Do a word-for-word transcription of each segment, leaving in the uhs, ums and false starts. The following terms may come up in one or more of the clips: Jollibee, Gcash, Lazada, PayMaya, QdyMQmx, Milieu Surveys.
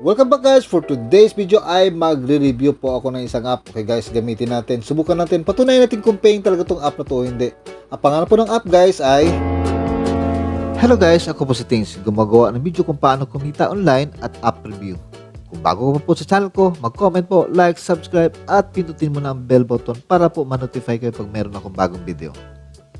Welcome back guys, for today's video ay magre-review po ako ng isang app. Okay guys, gamitin natin, subukan natin, patunayan natin kung paying talaga tong app na to o hindi. Ang pangalan po ng app guys ay Hello guys, ako po si Tings, gumagawa ng video kung paano kumita online at app review. Kung bago ka po sa channel ko, mag-comment po, like, subscribe at pindutin mo na ang bell button para po ma-notify kayo pag meron akong bagong video.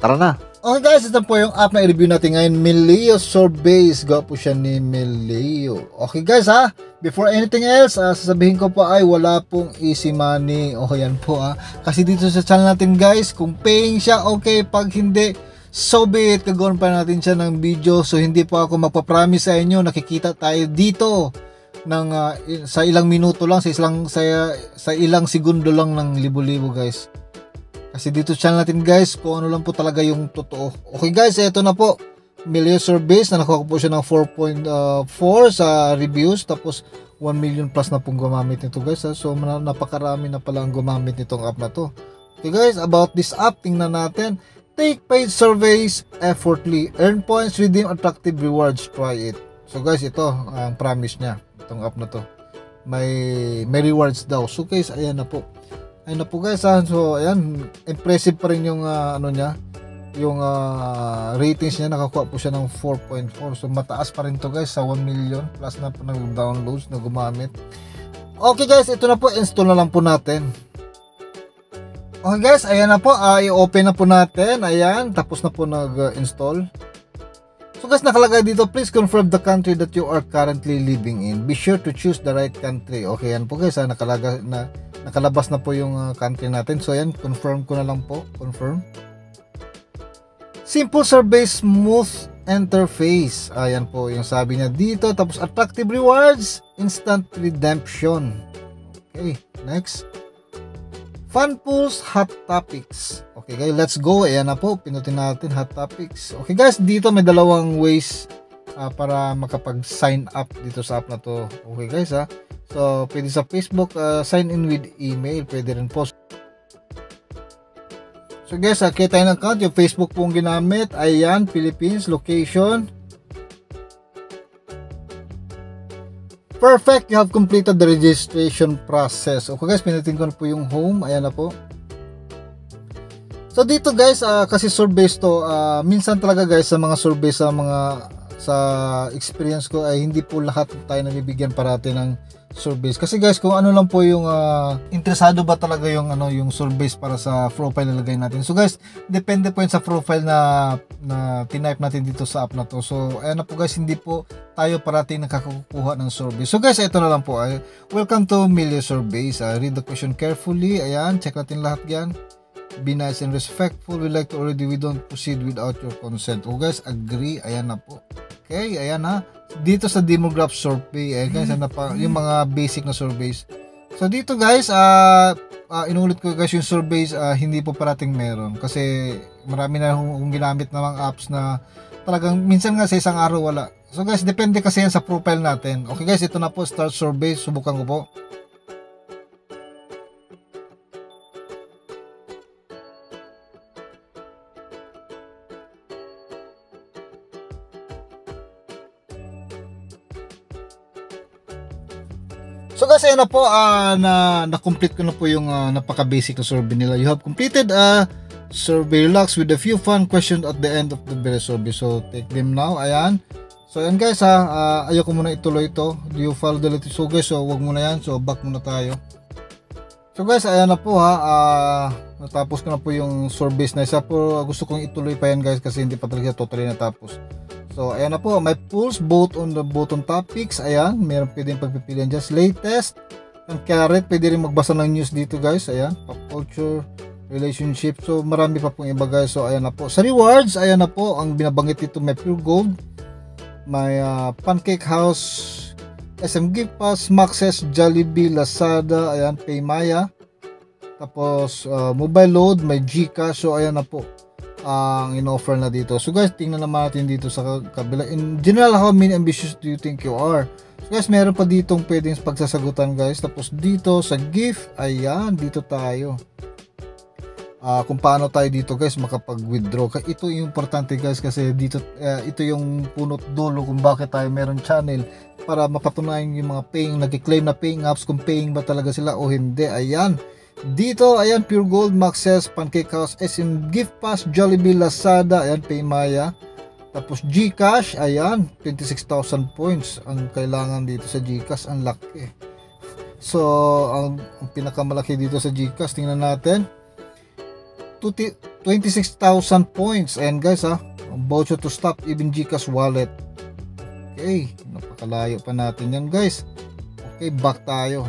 Tara na! Okay guys, ito po yung app na i-review natin ngayon, Milieu Surveys. Gawa po siya ni Milieu. Okay guys ha, before anything else, ah, sasabihin ko po ay wala pong easy money. Okay yan po ha. Kasi dito sa channel natin guys, kung paying siya, okay. Pag hindi, so be it. Kagawan pa natin siya ng video. So hindi po ako magpapromise sa inyo. Nakikita tayo dito ng, uh, sa ilang minuto lang, sa ilang, sa, sa ilang segundo lang ng libo-libo guys. Kasi dito channel natin guys, kung ano lang po talaga yung totoo. Okay guys, eto na po, Milieu Surveys, na nakuha ko po siya ng four point four sa reviews. Tapos one million plus na pong gumamit nito guys. So napakarami na pala ang gumamit nitong app na to. Okay guys, about this app, tingnan natin. Take paid surveys effortlessly, earn points, redeem attractive rewards, try it. So guys, ito ang promise niya, itong app na to. May, may rewards daw. So guys, ayan na po. Ayun na po guys ha. So ayan, impressive pa rin yung uh, ano niya, yung uh, ratings niya. Nakakuha po siya ng four point four. So mataas pa rin to guys, sa one million plus na po nag-downloads na gumamit. Okay guys, ito na po, install na lang po natin. Okay guys, ayan na po, uh, i-open na po natin. Ayan, tapos na po nag-install. So guys, nakalagay dito, please confirm the country that you are currently living in. Be sure to choose the right country. Okay, yan po guys, ha, nakalagay na, nakalabas na po yung uh, country natin. So yan, confirm ko na lang po, confirm. Simple survey, smooth interface. Ayan po yung sabi niya dito. Tapos attractive rewards, instant redemption. Okay, next. Fun pools, hot topics. Okay guys, let's go. Ayan na po, pinutin natin hot topics. Okay guys, dito may dalawang ways uh, para makapag-sign up dito sa app na to. Okay guys ha. So pwede sa Facebook, uh, sign in with email, pwede rin po. So guys, uh, kita yung account, yung Facebook pong ginamit. Ayan, Philippines, location. Perfect, you have completed the registration process. Okay guys, pinutin ko na po yung home. Ayan na po. So dito guys, uh, kasi surveys to, uh, minsan talaga guys sa mga surveys, sa mga sa experience ko ay hindi po lahat tayo nabibigyan parati ng surveys. Kasi guys, kung ano lang po yung uh, interesado ba talaga yung ano yung surveys para sa profile na lagay natin. So guys, depende po yun sa profile na na tinype natin dito sa app na to. So ayan na po guys, hindi po tayo parati nakakukuha ng survey. So guys, ito na lang po. Ay, welcome to Milieu Surveys. Uh, read the question carefully. Ayan, check natin lahat yan. Be nice and respectful. We like to already, we don't proceed without your consent. O guys, agree. Ayan na po. Okay, ayan ha. Dito sa demographic survey, eh guys, ano pa yung mga basic na surveys. So dito guys, uh, uh, inulit ko guys yung surveys, uh, hindi po parating meron. Kasi marami na akong ginamit na mga apps na talagang minsan nga sa isang araw wala. So guys, depende kasi yan sa profile natin. Okay guys, ito na po, start survey. Subukan ko po. So guys, ayan na po, uh, na na-complete ko na po yung uh, napaka-basic na survey nila. You have completed a uh, survey relax with a few fun questions at the end of the very survey. So take them now. Ayan. So ayan guys ha, uh, ayoko muna ituloy ito. Do you follow the latest? So guys, so wag muna yan. So back muna tayo. So guys, ayan na po ha. Uh, natapos ko na po yung surveys na isa. Pero gusto kong ituloy pa yan guys kasi hindi pa talaga totally natapos. So ayan na po, may pools both on the both on topics. Ayan, meron pwedeng pagpipilian just latest and current. Pwede rin magbasa ng news dito guys. Ayan, pop culture, relationship. So marami pa pong iba guys. So ayan na po. Sa rewards, ayan na po ang binabanggit dito, may pure gold, may uh, pancake house, S M gift pass, Maxes, Jollibee, Lazada, ayan, PayMaya. Tapos uh, mobile load, may Gcash. So ayan na po ang uh, in-offer na dito. So guys, tingnan naman natin dito sa kabila. In general, how many ambitious do you think you are? So guys, meron pa ditong pwedeng pagsasagutan guys. Tapos dito sa gift, ayan, dito tayo. Uh, kung paano tayo dito guys makapag-withdraw. Ito yung importante guys kasi dito uh, ito yung punot dulo kung bakit tayo meron channel, para mapatunayan yung mga paying, nag-claim na paying apps kung paying ba talaga sila o hindi. Ayan. Dito ayan Pure Gold, Maxxes, Pancake House, S M Gift Pass, Jollibee, Lazada, ayan PayMaya. Tapos Gcash, ayan twenty-six thousand points ang kailangan dito sa Gcash, ang laki. So, ang, ang pinakamalaki dito sa Gcash, tingnan natin. twenty-six thousand points. Ayan guys ha, voucher to stop even Gcash wallet. Okay, napakalayo pa natin yan guys. Okay, back tayo.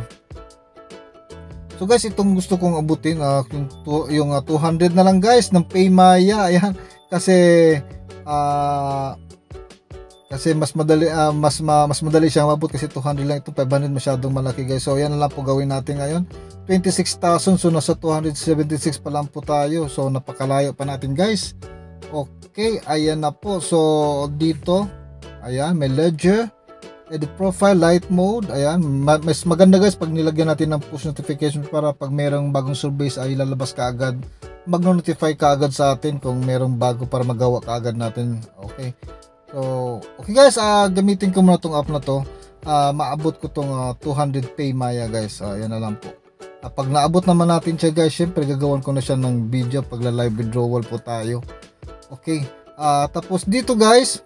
So guys, itong gusto kong abutin uh, yung uh, two hundred na lang guys ng PayMaya. Ayan, kasi uh, kasi mas madali uh, mas ma, mas madali siyang mabut kasi two hundred lang ito, five hundred masyadong malaki guys. So yan na lang po gawin natin ngayon. twenty-six thousand, so nasa two hundred seventy-six pa lang po tayo, so napakalayo pa natin guys. Okay, ayan na po. So dito ayan may ledger, edit profile, light mode. Ayan, mas maganda guys pag nilagyan natin ng push notification para pag merong bagong surveys ay lalabas ka agad, mag-notify ka agad sa atin kung merong bago para magawa ka agad natin. Okay, so okay guys, uh, gamitin ko muna tong app na to. Uh, maabot ko tong uh, two hundred PayMaya guys. Ayan uh, na lang po. Pag naabot naman natin siya guys, syempre gagawan ko na siya ng video, pagla live withdrawal po tayo. Okay, uh, tapos dito guys,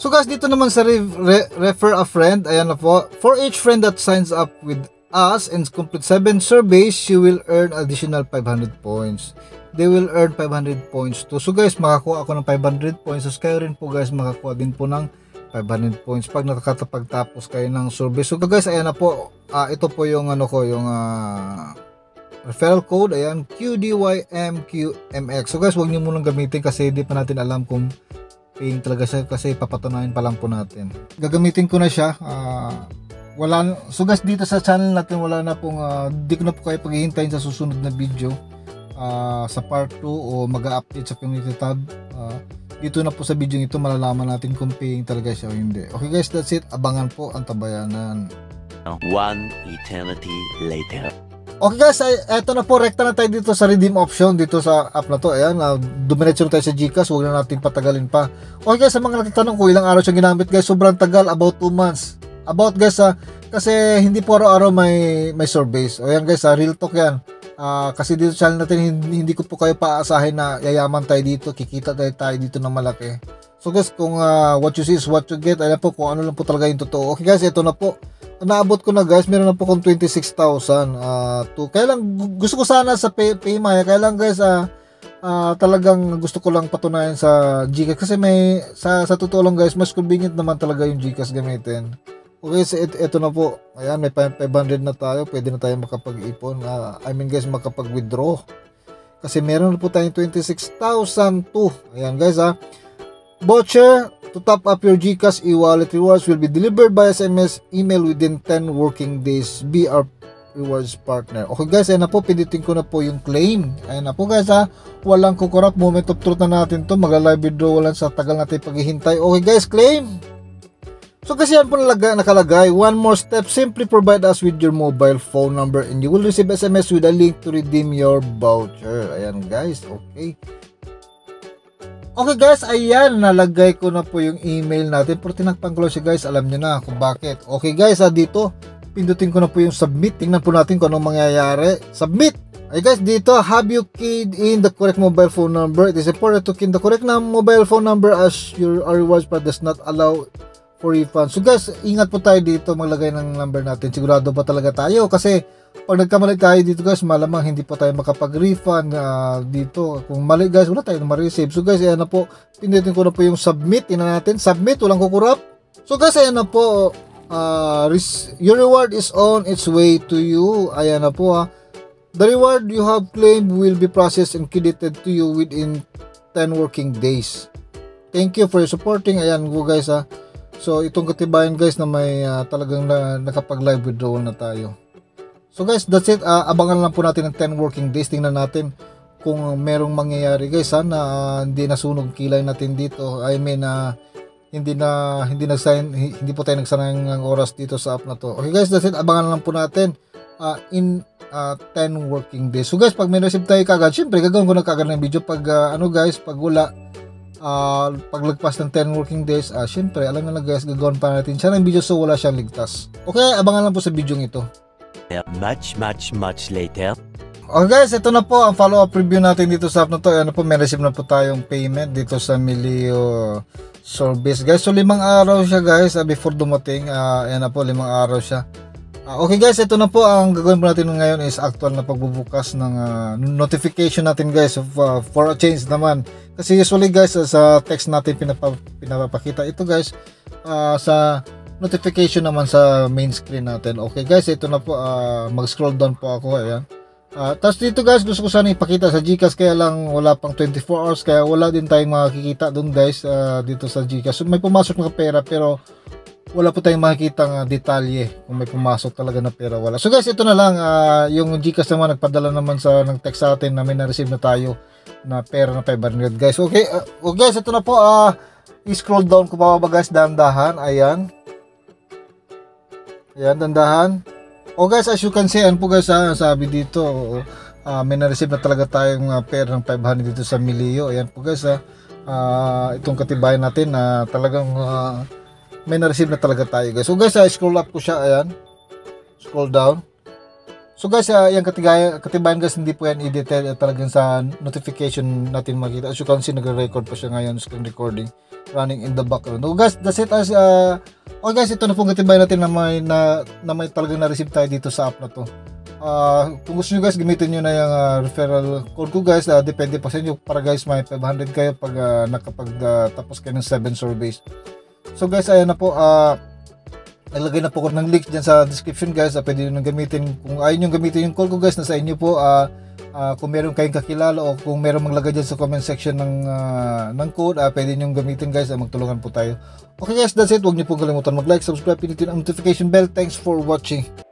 so guys dito naman sa re re refer a friend, ayan na po. For each friend that signs up with us and complete seven surveys, you will earn additional five hundred points. They will earn five hundred points too. So guys, makakuha ako ng five hundred points. So kayo rin po guys, makakuha din po ng five hundred points pag nakakapagtapos kayo ng survey. So guys, ayan na po, uh, ito po yung ano ko, yung uh, referral code, ayan Q D Y M Q M X. So guys, huwag niyo munang gamitin kasi hindi pa natin alam kung paying talaga siya, kasi papatunayan pa lang po natin. Gagamitin ko na siya. Uh, wala, so guys, dito sa channel natin wala na pong uh, di ko na po kayo paghihintayin sa susunod na video, uh, sa part two o mag-update sa community tab. Uh, dito na po sa video nito malalaman natin kung paying talaga siya o hindi. Okay guys, that's it. Abangan po ang tabayanan. One eternity later. Okay guys, eto na po, rekta na tayo dito sa redeem option dito sa app na to. Ayan, uh, dumiretso tayo sa Gcash, huwag na natin patagalin pa. Okay guys, sa mga nagtatanong ko ilang araw siya ginamit guys, sobrang tagal, about two months. About guys ha, kasi hindi po araw-araw may may surveys. O yan guys ha, real talk yan. Uh, kasi dito sa channel natin, hindi, hindi ko po kayo paaasahin na yayaman tayo dito, kikita tayo, tayo dito ng malaki. So guys, kung uh, what you see is what you get, alam po kung ano lang po talaga yung totoo. Okay guys, ito na po, naabot ko na guys, meron na po kong twenty-six thousand. Uh, kaya lang, gusto ko sana sa pay, PayMaya, kaya lang guys, uh, uh, talagang gusto ko lang patunayan sa Gcash. Kasi may, sa, sa totoo lang guys, mas convenient naman talaga yung Gcash gamitin. Okay, so ito, ito na po. Ayan, may five hundred na tayo. Pwede na tayo makapag-ipon. Uh, I mean guys, makapag-withdraw. Kasi meron na po tayong twenty-six thousand two. Ayan guys ha. Voucher to top up your Gcash e-wallet rewards will be delivered by S M S email within ten working days. Be our rewards partner. Okay guys, ayan na po. Pindutin ko na po yung claim. Ayan na po guys ha. Walang kukurap. Moment of truth na natin to. Magla-live withdrawal lang sa tagal natin paghihintay. Okay guys, claim! So kasi yan po nakalagay, one more step, simply provide us with your mobile phone number and you will receive S M S with a link to redeem your voucher. Ayan guys, okay. Okay guys, ayan, nalagay ko na po yung email natin. Pero tinakpan ko lang siya guys, alam nyo na kung bakit. Okay guys, ah, dito, pindutin ko na po yung submit. Tingnan po natin kung anong mangyayari. Submit! Ay guys, dito, have you keyed in the correct mobile phone number? It is important to key in the correct mobile phone number as your rewards but does not allow for refund. So guys, ingat po tayo dito maglagay ng number natin. Sigurado pa talaga tayo kasi pag nagkamali tayo dito guys, malamang hindi po tayo makapag-refund uh, dito. Kung mali guys, wala tayo ma-receive. So guys, ayan na po. Pindutin ko na po yung submit. Ina natin. Submit. Walang kukurap. So guys, ayan na po. Uh, your reward is on its way to you. Ayan na po ha. The reward you have claimed will be processed and credited to you within ten working days. Thank you for supporting. Ayan po guys ha. So itong katibayan guys na may uh, talagang na, nakapag live withdrawal na tayo. So guys, that's it. Uh, abangan lang po natin ng ten working days. Tingnan natin kung merong mangyayari guys. Sana uh, hindi nasunog kilay natin dito. I mean uh, hindi na hindi nagsayan, hindi po tayo nagsayang ng oras dito sa app na to. Okay guys, that's it. Abangan lang po natin. Uh, in uh, ten working days. So guys, pag may receive tayo kagad, syempre gagawin ko na kagad ng video pag uh, ano guys, pag wala uh, paglagpas ng ten working days, uh, syempre alam na lang guys, gagawin pa natin siya ng video so wala siyang ligtas. Okay, abangan lang po sa video ng ito. Much much much later. Okay guys, ito na po ang follow-up review natin dito sa app na to. Ano po, may receive na po tayong payment dito sa Milieu Surveys guys. So limang araw siya guys uh, before dumating. Uh, ayan na po, limang araw siya. Uh, okay guys, ito na po ang gagawin po natin ngayon is actual na pagbubukas ng uh, notification natin guys of, uh, for a change naman. Kasi usually guys uh, sa text natin pinapa, pinapakita ito guys uh, sa notification naman sa main screen natin. Okay guys, ito na po, uh, mag-scroll down po ako. Ayan. Uh, tapos dito guys, gusto ko sana ipakita sa Gcash, kaya lang wala pang twenty-four hours, kaya wala din tayong makikita doon guys uh, dito sa Gcash. So may pumasok na pera pero wala po tayong makikita ng detalye kung may pumasok talaga na pera, wala. So guys, ito na lang uh, yung Gcash naman nagpadala naman sa ng text sa atin na may na-receive na tayo na pera na five hundred guys. Okay, uh, oh guys, ito na po, uh, i-scroll down ko pa guys, dandahan. Ayan. Ayan, dandahan. Oh guys, as you can see, ano po guys, ah, sabi dito, uh, may na-receive na talaga tayong uh, pera ng five hundred dito sa Milieu. Ayan po guys, ah, uh, itong katibayan natin na uh, talagang uh, may na-receive na talaga tayo guys. So guys, ah, scroll up ko siya, ayan, scroll down. So guys, ah, yung katibayan, katibayan guys, hindi po yan i-detail talagang sa notification natin makita. As you can see, nagre-record pa siya ngayon, screen recording, running in the background. So guys, that's it as... Uh, Okay guys, ito na pong katibayan natin na may, na, na may talagang na-receive tayo dito sa app na to. Uh, kung gusto nyo guys, gamitin nyo na yung uh, referral code ko guys. Uh, depende pa sa inyo para guys, may five hundred kayo pag uh, nakapagtapos uh, kayo ng seven surveys. So guys, ayan na po. Uh, naglagay na po ko ng link dyan sa description guys. Uh, pwede nyo gamitin. Kung ayaw nyo gamitin yung code ko guys, nasa inyo po. Uh, uh, kung meron kayong kakilala o kung meron maglagay dyan sa comment section ng, uh, ng code, uh, pwede nyo gamitin guys. Uh, magtulungan po tayo. Okay guys, that's it. Huwag niyo pong kalimutan mag-like, subscribe, pinutin ang notification bell. Thanks for watching.